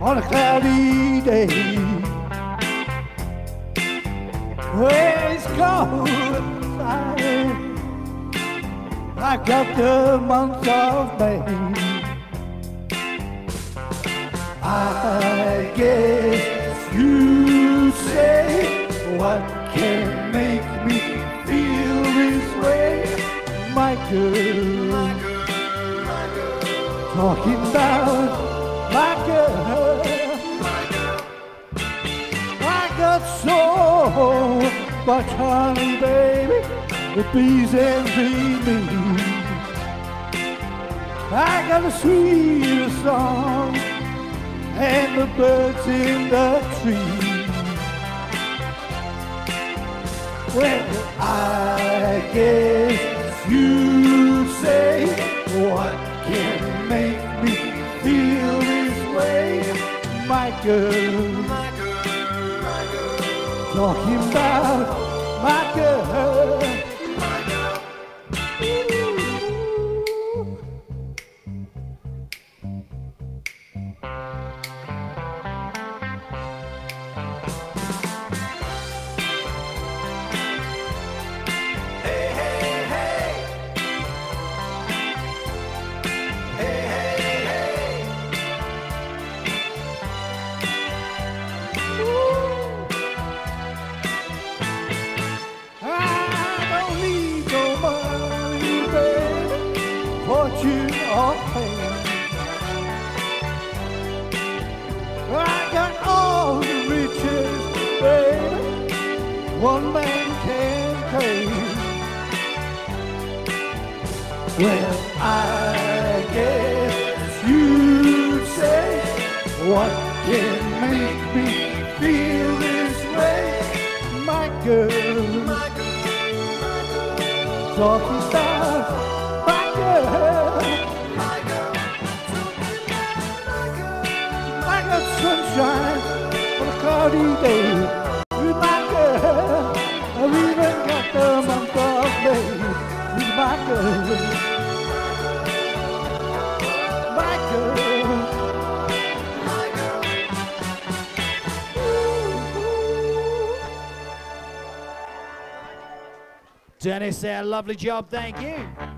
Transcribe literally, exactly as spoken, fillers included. on a cloudy day. Well, it's cold outside, like of the month of May. I guess you say, what can make me feel this way? My girl, my girl, my girl. Talking about my girl, my girl. I got so much honey, baby, the bees envy me. I got a sweet song and the birds in the trees. Well, I guess you say, what can make me feel this way? My girl, my girl, my girl. Talking about my girl, my girl. One man can't pay. Well, I guess you'd say, what can make me feel this way? My girl, my girl. Talking about my girl, my girl. My girl. I got sunshine on a cloudy day. My girl, my girl, my girl. Dennis, our lovely job, thank you.